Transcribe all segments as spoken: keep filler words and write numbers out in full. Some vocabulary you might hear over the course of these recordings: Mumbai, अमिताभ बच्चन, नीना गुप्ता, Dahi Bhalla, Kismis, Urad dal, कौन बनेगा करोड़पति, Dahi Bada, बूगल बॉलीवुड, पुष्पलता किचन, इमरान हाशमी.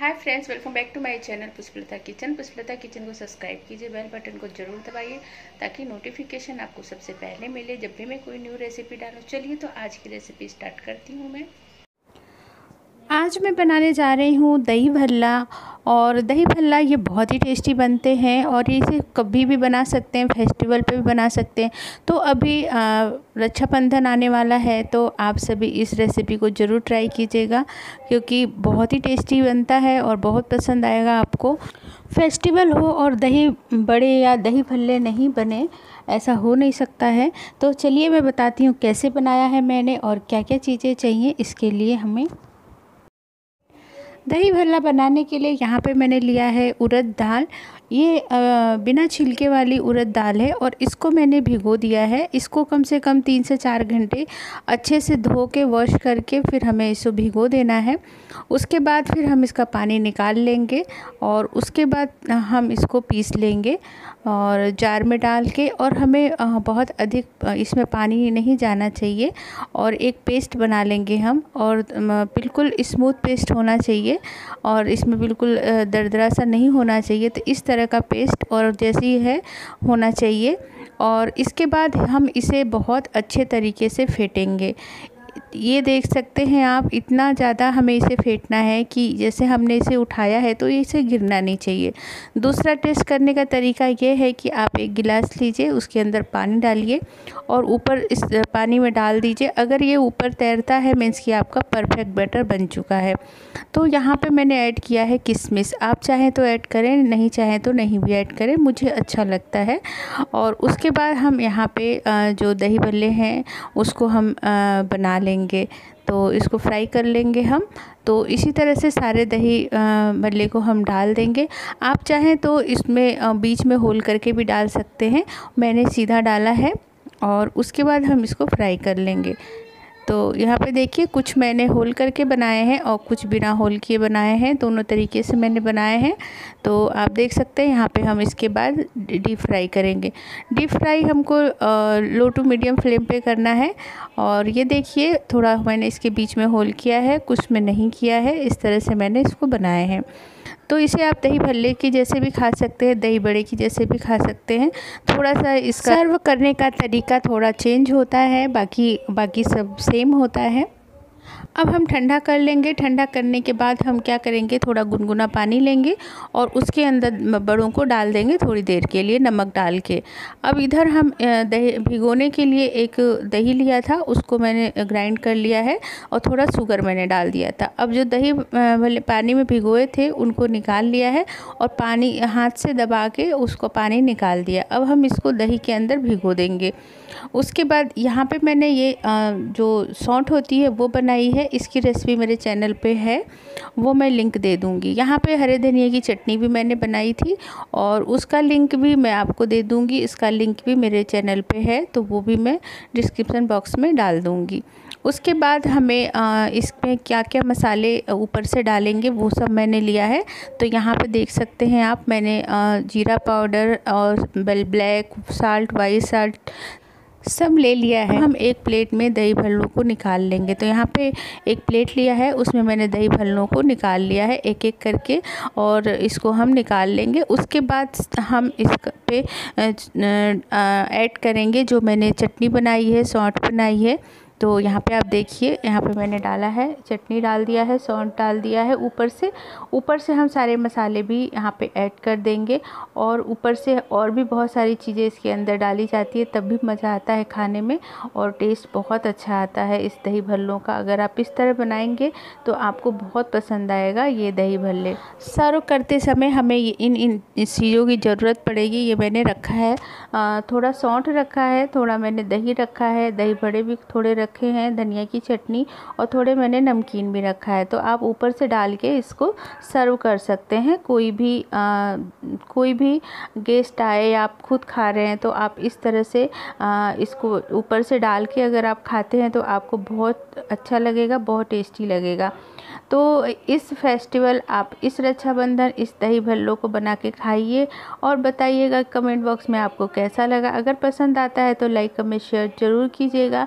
Hi friends, welcome back to my channel पुष्पलता किचन। पुष्पलता किचन को subscribe कीजिए, bell button को जरूर दबाइए ताकि नोटिफिकेशन आपको सबसे पहले मिले जब भी मैं कोई न्यू रेसिपी डालूँ। चलिए तो आज की रेसिपी स्टार्ट करती हूँ। मैं आज मैं बनाने जा रही हूँ दही भल्ला। और दही भल्ला ये बहुत ही टेस्टी बनते हैं और इसे कभी भी बना सकते हैं, फेस्टिवल पे भी बना सकते हैं। तो अभी रक्षाबंधन आने वाला है तो आप सभी इस रेसिपी को ज़रूर ट्राई कीजिएगा क्योंकि बहुत ही टेस्टी बनता है और बहुत पसंद आएगा आपको। फेस्टिवल हो और दही बड़े या दही भल्ले नहीं बने, ऐसा हो नहीं सकता है। तो चलिए मैं बताती हूँ कैसे बनाया है मैंने और क्या क्या चीज़ें चाहिए इसके लिए। हमें दही भल्ला बनाने के लिए यहाँ पे मैंने लिया है उड़द दाल। ये आ, बिना छिलके वाली उड़द दाल है और इसको मैंने भिगो दिया है। इसको कम से कम तीन से चार घंटे अच्छे से धो के वॉश करके फिर हमें इसको भिगो देना है। उसके बाद फिर हम इसका पानी निकाल लेंगे और उसके बाद हम इसको पीस लेंगे और जार में डाल के। और हमें बहुत अधिक इसमें पानी नहीं जाना चाहिए और एक पेस्ट बना लेंगे हम। और बिल्कुल स्मूथ पेस्ट होना चाहिए और इसमें बिल्कुल दरदरा सा नहीं होना चाहिए। तो इस तरह का पेस्ट और जैसी है होना चाहिए। और इसके बाद हम इसे बहुत अच्छे तरीके से फेंटेंगे। ये देख सकते हैं आप, इतना ज़्यादा हमें इसे फेंटना है कि जैसे हमने इसे उठाया है तो इसे गिरना नहीं चाहिए। दूसरा टेस्ट करने का तरीका ये है कि आप एक गिलास लीजिए, उसके अंदर पानी डालिए और ऊपर इस पानी में डाल दीजिए। अगर ये ऊपर तैरता है मीन्स कि आपका परफेक्ट बैटर बन चुका है। तो यहाँ पे मैंने ऐड किया है किशमिश। आप चाहें तो ऐड करें, नहीं चाहें तो नहीं भी ऐड करें, मुझे अच्छा लगता है। और उसके बाद हम यहाँ पर जो दही भल्ले हैं उसको हम बना लेंगे, तो इसको फ्राई कर लेंगे हम। तो इसी तरह से सारे दही भल्ले को हम डाल देंगे। आप चाहें तो इसमें बीच में होल करके भी डाल सकते हैं, मैंने सीधा डाला है। और उसके बाद हम इसको फ्राई कर लेंगे। तो यहाँ पे देखिए, कुछ मैंने होल करके बनाए हैं और कुछ बिना होल किए बनाए हैं, दोनों तरीके से मैंने बनाए हैं। तो आप देख सकते हैं यहाँ पे हम इसके बाद डीप फ्राई करेंगे। डीप फ्राई हमको लो टू मीडियम फ्लेम पे करना है। और ये देखिए, थोड़ा मैंने इसके बीच में होल किया है, कुछ में नहीं किया है। इस तरह से मैंने इसको बनाए हैं। तो इसे आप दही भल्ले की जैसे भी खा सकते हैं, दही बड़े की जैसे भी खा सकते हैं। थोड़ा सा इसका सर्व करने का तरीका थोड़ा चेंज होता है, बाकी बाकी सब सेम होता है। अब हम ठंडा कर लेंगे। ठंडा करने के बाद हम क्या करेंगे, थोड़ा गुनगुना पानी लेंगे और उसके अंदर बड़ों को डाल देंगे थोड़ी देर के लिए, नमक डाल के। अब इधर हम दही भिगोने के लिए एक दही लिया था, उसको मैंने ग्राइंड कर लिया है और थोड़ा शुगर मैंने डाल दिया था। अब जो दही भले पानी में भिगोए थे उनको निकाल लिया है और पानी हाथ से दबा के उसको पानी निकाल दिया। अब हम इसको दही के अंदर भिगो देंगे। उसके बाद यहाँ पर मैंने ये जो सौंठ होती है वो बनाई है, इसकी रेसिपी मेरे चैनल पे है, वो मैं लिंक दे दूँगी। यहाँ पे हरे धनिया की चटनी भी मैंने बनाई थी और उसका लिंक भी मैं आपको दे दूँगी। इसका लिंक भी मेरे चैनल पे है, तो वो भी मैं डिस्क्रिप्शन बॉक्स में डाल दूँगी। उसके बाद हमें इसमें क्या क्या मसाले ऊपर से डालेंगे वो सब मैंने लिया है। तो यहाँ पे देख सकते हैं आप, मैंने जीरा पाउडर और ब्लैक साल्ट, वाइट साल्ट सब ले लिया है। हम एक प्लेट में दही भल्लों को निकाल लेंगे। तो यहाँ पे एक प्लेट लिया है, उसमें मैंने दही भल्लों को निकाल लिया है एक एक करके और इसको हम निकाल लेंगे। उसके बाद हम इस पे ऐड करेंगे जो मैंने चटनी बनाई है, सौंठ बनाई है। तो यहाँ पे आप देखिए, यहाँ पे मैंने डाला है, चटनी डाल दिया है, सौंठ डाल दिया है। ऊपर से ऊपर से हम सारे मसाले भी यहाँ पे ऐड कर देंगे और ऊपर से और भी बहुत सारी चीज़ें इसके अंदर डाली जाती है, तब भी मज़ा आता है खाने में और टेस्ट बहुत अच्छा आता है इस दही भल्लों का। अगर आप इस तरह बनाएंगे तो आपको बहुत पसंद आएगा ये दही भल्ले। सर्व करते समय हमें इन इन चीज़ों की ज़रूरत पड़ेगी। ये मैंने रखा है, थोड़ा सौंठ रखा है, थोड़ा मैंने दही रखा है, दही बड़े भी थोड़े रखे हैं, धनिया की चटनी और थोड़े मैंने नमकीन भी रखा है। तो आप ऊपर से डाल के इसको सर्व कर सकते हैं। कोई भी आ, कोई भी गेस्ट आए, आप खुद खा रहे हैं तो आप इस तरह से आ, इसको ऊपर से डाल के अगर आप खाते हैं तो आपको बहुत अच्छा लगेगा, बहुत टेस्टी लगेगा। तो इस फेस्टिवल आप इस रक्षाबंधन इस दही भल्लो को बना के खाइए और बताइएगा कमेंट बॉक्स में आपको कैसा लगा। अगर पसंद आता है तो लाइक कमेंट शेयर ज़रूर कीजिएगा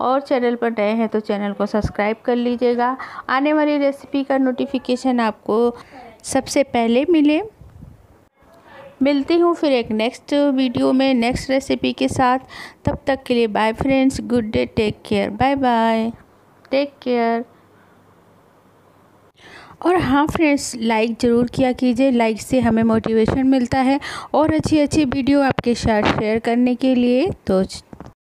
और चैनल पर नए हैं तो चैनल को सब्सक्राइब कर लीजिएगा। आने वाली रेसिपी का नोटिफिकेशन आपको सबसे पहले मिले। मिलती हूँ फिर एक नेक्स्ट वीडियो में नेक्स्ट रेसिपी के साथ। तब तक के लिए bye friends, good day, take care, bye bye, take care. और हाँ फ्रेंड्स, लाइक ज़रूर किया कीजिए, लाइक से हमें मोटिवेशन मिलता है और अच्छी अच्छी वीडियो आपके साथ शेयर करने के लिए। तो